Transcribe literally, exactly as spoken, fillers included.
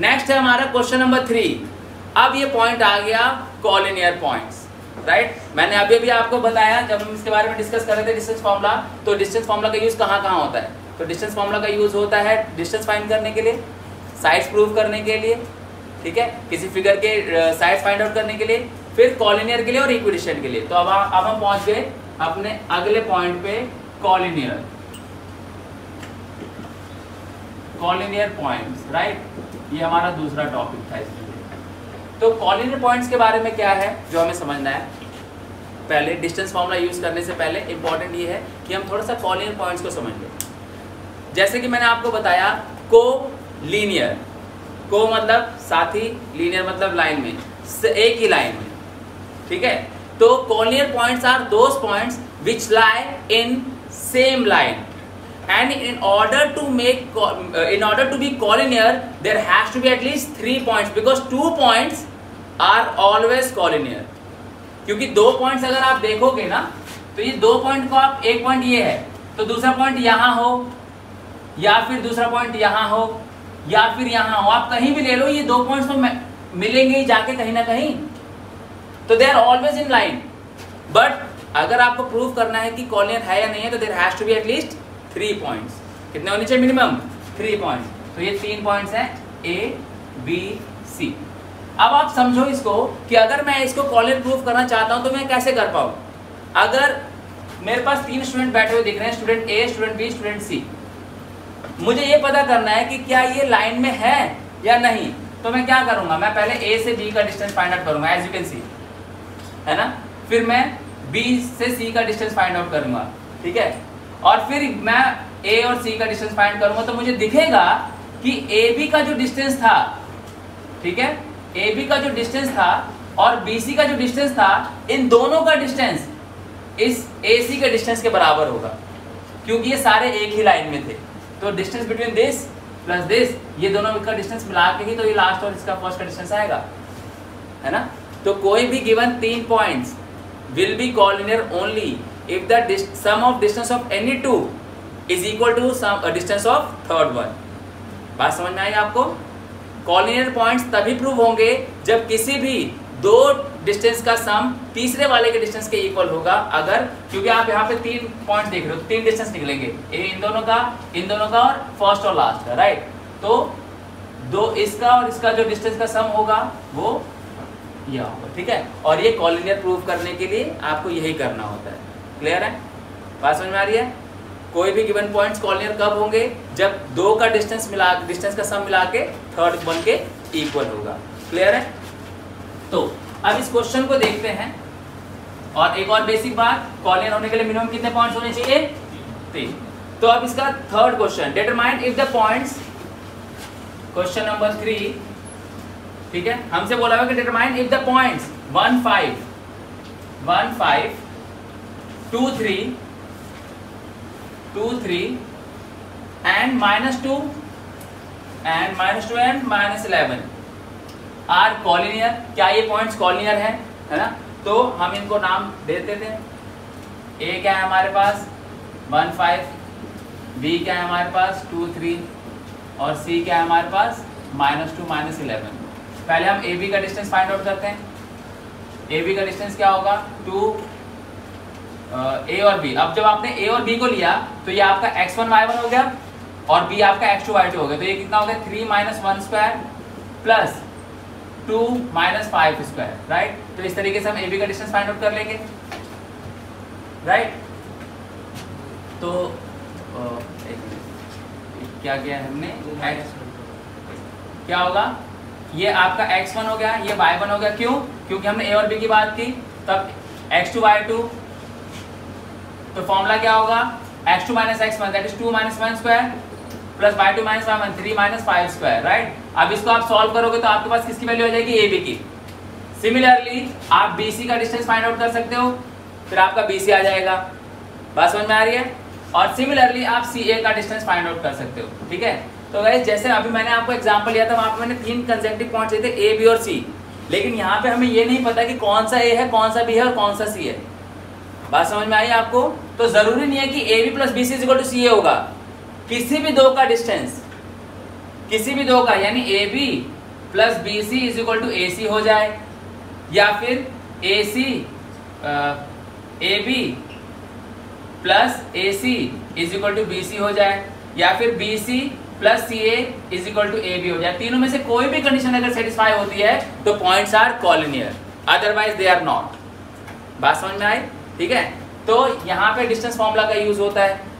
Next है हमारा question number three. अब ये पॉइंट आ गया कॉलिनियर पॉइंट्स, राइट। मैंने अभी अभी आपको बताया जब हम इसके बारे में डिस्कस कर रहे थे डिस्टेंस फॉर्मूला, तो डिस्टेंस फॉर्मूला का यूज़ कहाँ कहाँ होता है। तो डिस्टेंस फॉर्मूला का यूज़ होता है डिस्टेंस फाइंड करने के लिए, साइड्स प्रूव करने के लिए, ठीक है, किसी फिगर के साइड्स फाइंड आउट करने के लिए, फिर कॉलिनियर के लिए और इक्विडिस्टेंट के लिए। तो अब अब हम पहुँच गए अपने अगले पॉइंट पे, कॉलिनियर कॉलिनियर पॉइंट्स, राइट। ये हमारा दूसरा टॉपिक था इसमें। तो कॉलिनियर पॉइंट्स के बारे में क्या है जो हमें समझना है, पहले डिस्टेंस फॉर्मूला यूज करने से पहले इंपॉर्टेंट ये है कि हम थोड़ा सा कॉलिनियर पॉइंट्स को समझ लें। जैसे कि मैंने आपको बताया को लीनियर, को मतलब साथी, लीनियर मतलब लाइन में, एक ही लाइन में, ठीक है। तो collinear points are those points which lie in same line and in order to make in order to be collinear there has to be at least three points because two points are always collinear। क्योंकि दो points अगर आप देखोगे ना तो ये दो point को आप, एक पॉइंट ये है तो दूसरा पॉइंट यहाँ हो या फिर दूसरा पॉइंट यहाँ हो या फिर यहाँ हो, आप कहीं भी ले लो ये दो पॉइंट्स तो मिलेंगे ही जाके कहीं ना कहीं, तो they are always in line. But अगर आपको प्रूव करना है कि कॉलिनियर है या नहीं है तो there has to be at least three points. कितने होने चाहिए मिनिमम? Three points. तो ये तीन पॉइंट्स हैं ए बी सी। अब आप समझो इसको कि अगर मैं इसको कॉलिनियर प्रूफ करना चाहता हूं तो मैं कैसे कर पाऊँ। अगर मेरे पास तीन स्टूडेंट बैठे हुए दिख रहे हैं, student A, student B, student C, मुझे ये पता करना है कि क्या ये लाइन में है या नहीं। तो मैं क्या करूँगा, मैं पहले ए से बी का डिस्टेंस फाइंड आउट करूँगा, एज यू कैन सी, है ना। फिर मैं बी से सी का डिस्टेंस फाइंड आउट करूँगा, ठीक है। और फिर मैं ए और सी का डिस्टेंस फाइंड करूंगा तो मुझे दिखेगा कि ए बी का जो डिस्टेंस था, ठीक है, ए बी का जो डिस्टेंस था और बी सी का जो डिस्टेंस था, इन दोनों का डिस्टेंस इस ए सी के डिस्टेंस के बराबर होगा क्योंकि ये सारे एक ही लाइन में थे। तो distance between this plus this, ये दोनों का डिस्टेंस मिला के ही तो ये लास्ट और इसका फर्स्ट का डिस्टेंस आएगा, है ना। तो कोई भी गिवन तीन points will be collinear only if the dist sum of distance of any two is equal to sum uh, distance of third one। बात समझ में आई आपको। कॉलिनियर पॉइंट्स तभी प्रूव होंगे जब किसी भी दो डिस्टेंस का सम तीसरे वाले के डिस्टेंस के इक्वल होगा। अगर, क्योंकि आप यहाँ पे तीन पॉइंट देख रहे हो, तीन डिस्टेंस निकलेंगे, इन दोनों का, इन दोनों का और फर्स्ट और लास्ट का, राइट। तो दो इसका और इसका जो डिस्टेंस का सम होगा वो यह होगा, ठीक है। और ये कॉलिनियर प्रूव करने के लिए आपको यही करना होता है। क्लियर है, बात समझ में आ रही है। कोई भी गिवन पॉइंट्स कॉलिनियर कब होंगे, जब दो का डिस्टेंस मिला, डिस्टेंस का सम मिला के थर्ड वन के इक्वल होगा। क्लियर है। तो अब इस क्वेश्चन को देखते हैं। और एक और बेसिक बात, कॉलिनियर होने के लिए मिनिमम कितने पॉइंट्स होने चाहिए? तीन। तो अब इसका third question, determine if the points, question number three, ठीक है। हमसे बोला हुआ कि determine if the points one five one five two three two three and minus two and minus two and minus eleven are collinear. क्या ये points collinear है, है ना। तो हम इनको नाम देते थे, ए क्या है हमारे पास वन फाइव, बी क्या है हमारे पास टू थ्री और सी क्या है हमारे पास माइनस टू माइनस इलेवन। पहले हम ए बी का डिस्टेंस फाइंड आउट करते हैं। ए बी का डिस्टेंस क्या होगा? टू ए और बी। अब जब आपने ए और बी को लिया तो ये आपका एक्स वन वाई वन हो गया और बी आपका एक्स टू वाई टू हो गया। तो ये कितना हो गया? Three minus one square plus two minus five square, right. तो इस तरीके से हम ए बी का डिस्टेंस फाइंड आउट कर लेंगे, राइट। तो क्या किया हमने, क्या होगा, ये आपका एक्स वन हो गया, ये वाई वन हो गया। क्यों? क्योंकि हमने ए और बी की बात की, तब एक्स टू वाई टू। तो फॉर्मूला क्या होगा? X two minus X one that is two minus one square plus Y two minus Y one, three minus five square, right. अब इसको आप सॉल्व करोगे तो आपके पास किसकी वैल्यू हो जाएगी? ए बी की। सिमिलरली आप बी सी का डिस्टेंस फाइंड आउट कर सकते हो, फिर आपका बी सी आ जाएगा। बात समझ में आ रही है। और सिमिलरली आप सी ए का डिस्टेंस फाइंड आउट कर सकते हो, ठीक है। तो गाइस जैसे अभी मैंने आपको एग्जाम्पल लिया था, वहाँ पर मैंने तीन कंसेक्टिव पॉइंट्स लिए थे, ए बी और सी। लेकिन यहाँ पे हमें ये नहीं पता कि कौन सा ए है, कौन सा बी है और कौन सा सी है। बात समझ में आई आपको। तो जरूरी नहीं है कि A B plus B C equal to C A होगा। किसी भी दो का डिस्टेंस किसी भी दो का यानी A B plus B C is equal to A C हो जाए, या फिर A C A B plus A C is equal to B C हो जाए, या फिर B C plus C A is equal to A B हो जाए। तीनों में से कोई भी कंडीशन अगर सेटिस्फाई होती है तो points are collinear, otherwise they are not. बात समझ में आई? ठीक है, तो यहाँ पे डिस्टेंस फॉर्मूला का यूज होता है।